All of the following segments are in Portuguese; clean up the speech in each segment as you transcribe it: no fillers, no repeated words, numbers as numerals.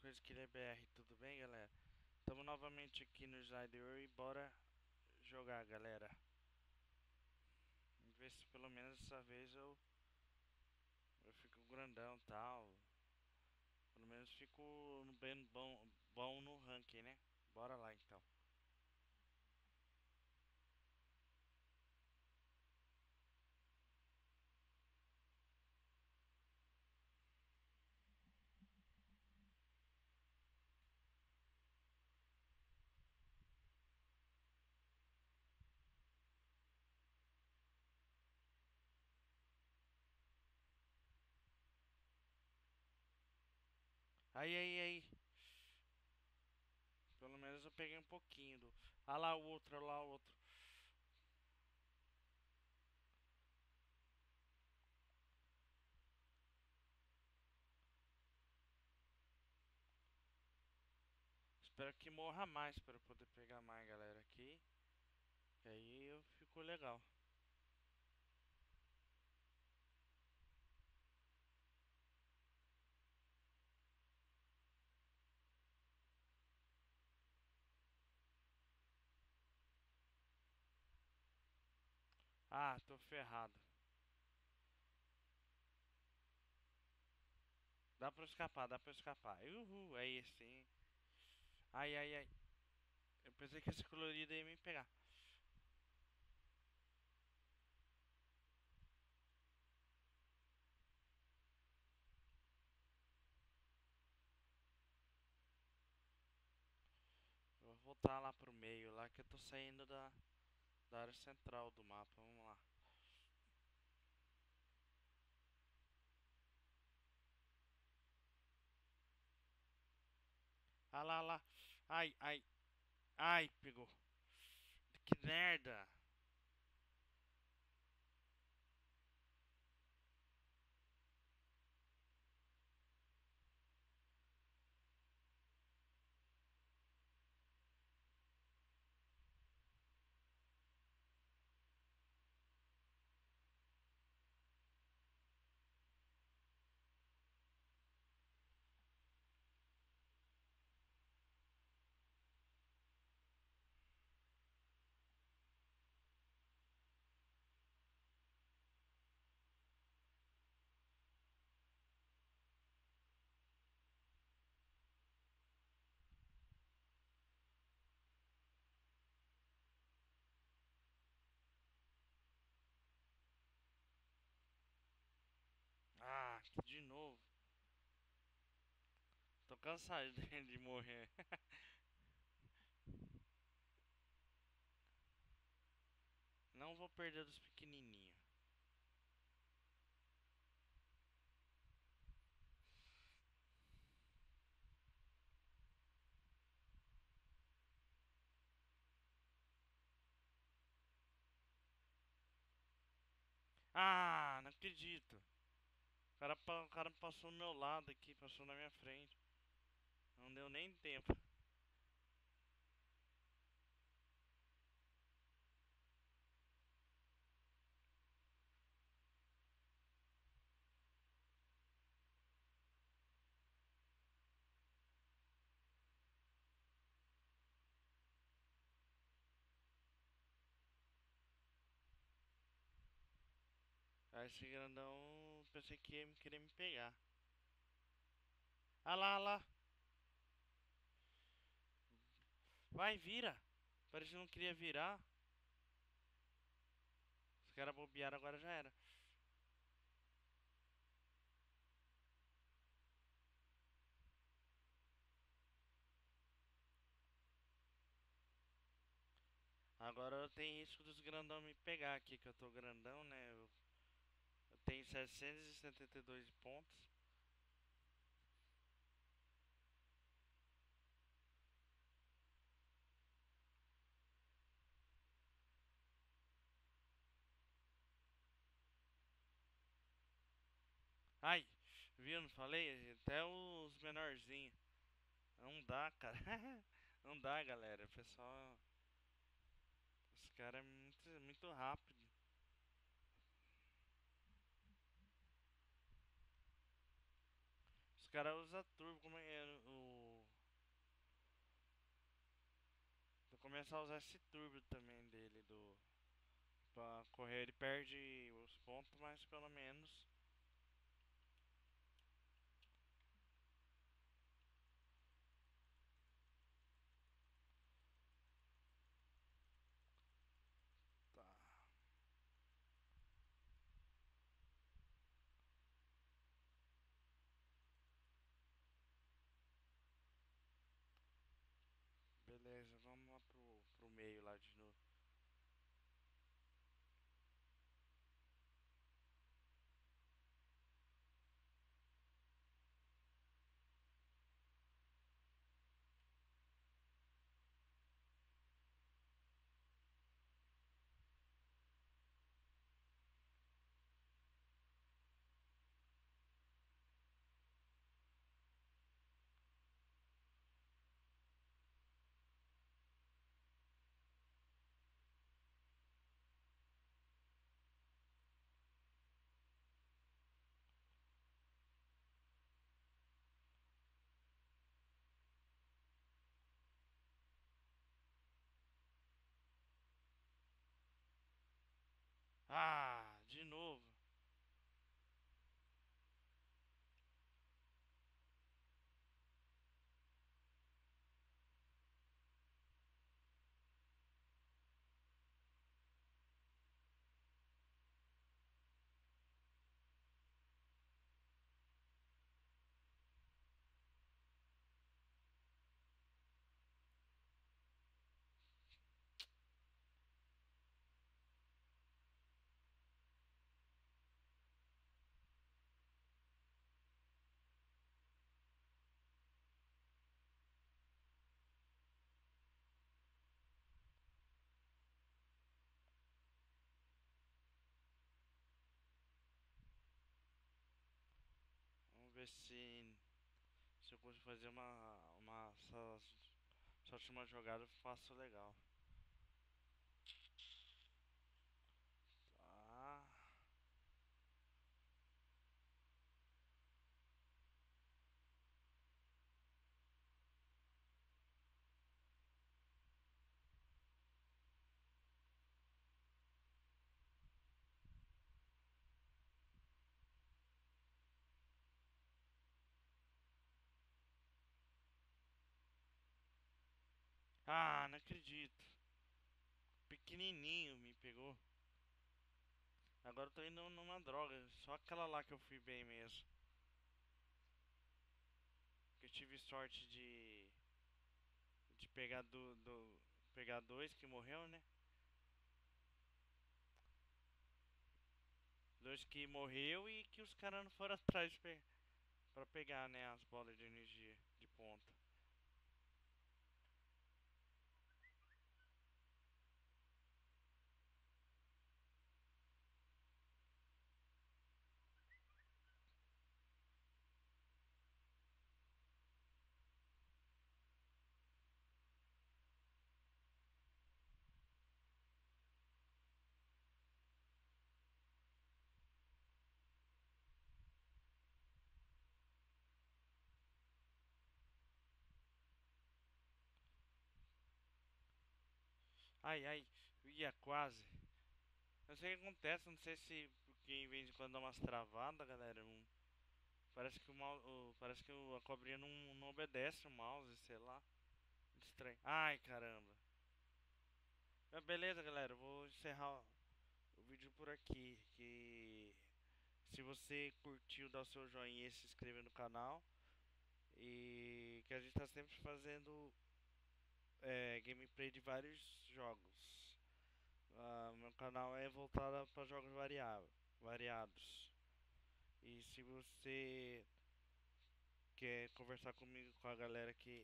Coisa que BR, tudo bem, galera? Estamos novamente aqui no Slither.io e bora jogar, galera. Vamos ver se pelo menos dessa vez eu fico grandão, tal. Pelo menos fico bem bom no ranking, né? Bora lá então. Aí. Pelo menos eu peguei um pouquinho do... Ah lá o outro, Espero que morra mais para eu poder pegar mais, galera, aqui. E aí eu fico legal. Ah, tô ferrado. Dá pra escapar, Uhul, é esse, hein? Ai. Eu pensei que esse colorido ia me pegar. Eu vou voltar lá pro meio, lá que eu tô saindo da área central do mapa, vamos lá. Ah lá, Ai, pegou. Que merda. Ah, que de novo. Tô cansado de morrer. Não vou perder dos pequenininhos. Ah, não acredito. O cara passou do meu lado aqui, passou na minha frente. Não deu nem tempo. Ah, esse grandão, pensei que ia querer me pegar. Ah lá. Vai, vira. Parece que não queria virar. Os caras bobearam, agora já era. Agora tem risco dos grandão me pegar aqui, que eu tô grandão, né? Eu tenho 772 pontos. Ai, viu? Não falei? Até os menorzinhos. Não dá, cara. Não dá, galera. O pessoal... Os caras é muito rápido. Os O cara usa turbo, como é o... Vou começar a usar esse turbo também dele, do... Pra correr ele perde os pontos, mas pelo menos... Beleza, vamos lá pro meio lá de novo. Ah, de novo. Vamos ver se eu consigo fazer essa última jogada, eu faço legal. Tá. Ah, não acredito. Pequenininho me pegou. Agora eu tô indo numa droga. Só aquela lá que eu fui bem mesmo. Que eu tive sorte de pegar pegar dois que morreu, né? Dois que morreu e que os caras não foram atrás pra pegar, né? As bolas de energia de ponta. Ai, ai, ia quase. Não sei o que acontece, não sei se porque em vez de quando dá umas travadas, galera, parece que a cobrinha não obedece o mouse, sei lá. Estranho. Ai, caramba. Mas beleza, galera, eu vou encerrar o vídeo por aqui. Que se você curtiu, dá o seu joinha e se inscreva no canal. E que a gente tá sempre fazendo... gameplay de vários jogos. Meu canal é voltado para jogos variados. E se você quer conversar comigo, com a galera que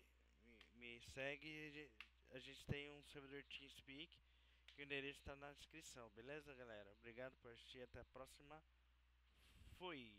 me segue, a gente tem um servidor TeamSpeak, que o endereço está na descrição. Beleza, galera? Obrigado por assistir, até a próxima. Fui!